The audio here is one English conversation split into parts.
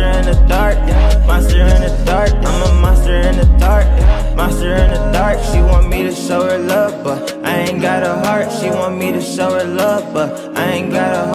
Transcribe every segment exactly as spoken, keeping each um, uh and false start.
monster in the dark, yeah. Monster in the dark, I'm a monster in the dark, yeah. Monster in the dark, she want me to show her love, but I ain't got a heart. She want me to show her love, but I ain't got a heart.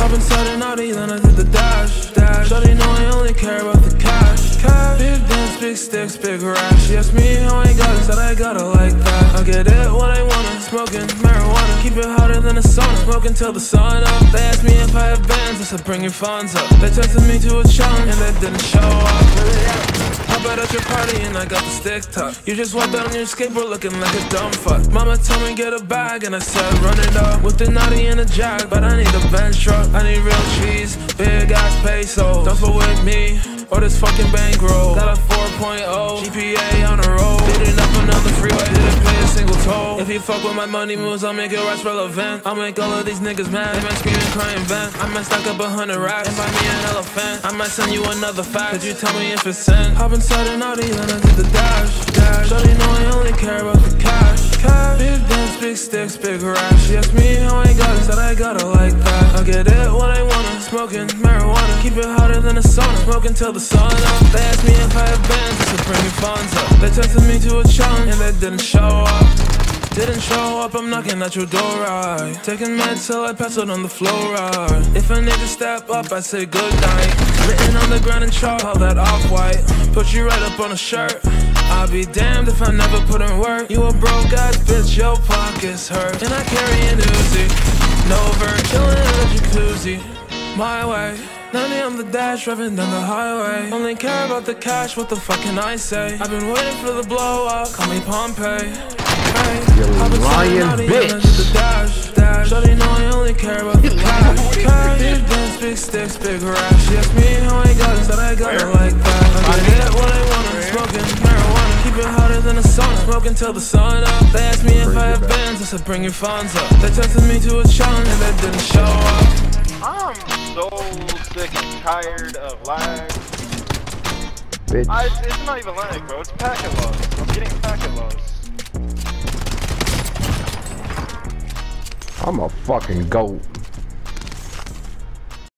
I've been sliding all these lines to the dash, dash. Shawty know I only care about the cash, cash. Big dance, big sticks, big rash. She asked me how I got it, said I got it like that. I get it what I want, smoking marijuana. Keep it hotter than the sauna, smoking till the sun up. They asked me if I have bands, I said bring your funds up. They tested me to a challenge and they didn't show up. Hop out at your party and I got the stick top. You just walked out on your skateboard looking like a dumb fuck. Mama told me get a bag and I said run it up. With the naughty and a jag, but I need a bench truck. I need real cheese, big ass pesos. Don't fuck with me, or this fucking bankroll. Got a four point oh, G P A on the road. Beating up another freeway, didn't pay a single toll. If you fuck with my money moves, I'll make it rush relevant. I'll make all of these niggas mad, they might scream and cry and vent. I might stack up a hundred racks, and buy me an elephant. I might send you another fact, could you tell me if it's sent? Hop inside an Audi and I did the dash, dash. Shawty know I only care about the cash, cash. Big dance, big sticks, big rash. She asked me how I got it, said I got it like that. I get it what I wanna, smoking marijuana. Keep it hotter than a sauna, smoking till the sun up. They asked me if I have bands, I said bring your funds up. They tested me to a challenge and they didn't show up. Didn't show up, I'm knocking at your door, right? Taking meds till I pass out on the floor, right? If a nigga step up, I say good night. Written on the ground and chalk, all that off-white. Put you right up on a shirt. I'll be damned if I never put in work. You a broke ass bitch, your pockets hurt. And I carry an Uzi. Over, chillin' in a jacuzzi, my way. Nanny on the dash, driving down the highway. Only care about the cash, what the fuck can I say? I've been waiting for the blow up, call me Pompeii. Hey, you lying bitch. Shawty know I only care about the cash. Big dance, big sticks, big rash. She asked me how I got it, said I got it like that. I get what I wanted, smoking marijuana. Keep it hotter than a sauna, smoking till the sun up. They asked me if I have bands, I said bring your funds up. They tested me to a challenge and they didn't show up. I'm so sick and tired of lag. Bitch. I, it's not even lag, bro, it's packet loss. I'm getting packet loss. I'm a fucking goat.